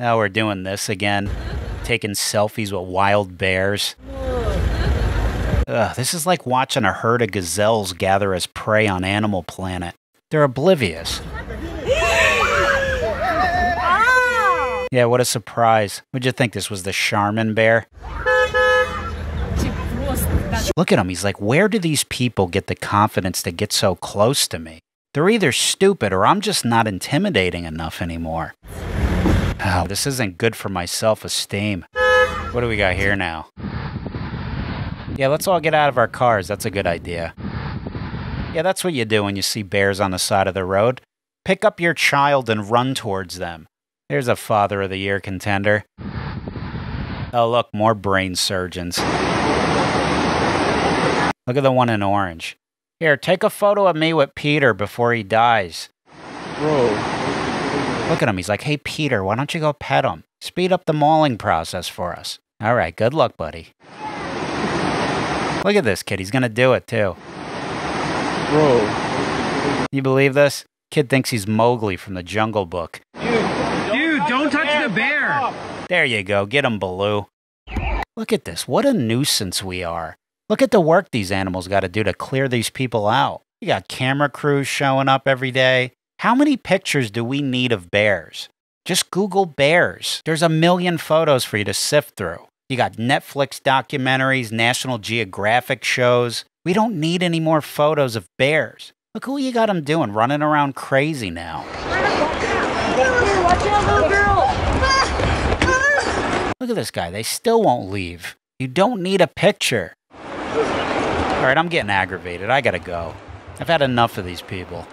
Now we're doing this again. Taking selfies with wild bears. Ugh, this is like watching a herd of gazelles gather as prey on Animal Planet. They're oblivious. Yeah, what a surprise. Would you think this was the Charmin bear? Look at him. He's like, where do these people get the confidence to get so close to me? They're either stupid or I'm just not intimidating enough anymore. Oh, this isn't good for my self-esteem. What do we got here now? Yeah, let's all get out of our cars. That's a good idea. Yeah, that's what you do when you see bears on the side of the road. Pick up your child and run towards them. There's a Father of the Year contender. Oh, look, more brain surgeons. Look at the one in orange. Here, take a photo of me with Peter before he dies. Bro. Look at him. He's like, hey, Peter, why don't you go pet him? Speed up the mauling process for us. All right, good luck, buddy. Look at this kid. He's going to do it, too. Bro. You believe this? Kid thinks he's Mowgli from the Jungle Book. Dude, don't touch the bear! There you go. Get him, Baloo. Look at this. What a nuisance we are. Look at the work these animals got to do to clear these people out. You got camera crews showing up every day. How many pictures do we need of bears? Just Google bears. There's 1 million photos for you to sift through. You got Netflix documentaries, National Geographic shows. We don't need any more photos of bears. Look who you got them doing, running around crazy now. Watch out, little girl. Look at this guy. They still won't leave. You don't need a picture. All right, I'm getting aggravated. I gotta go. I've had enough of these people.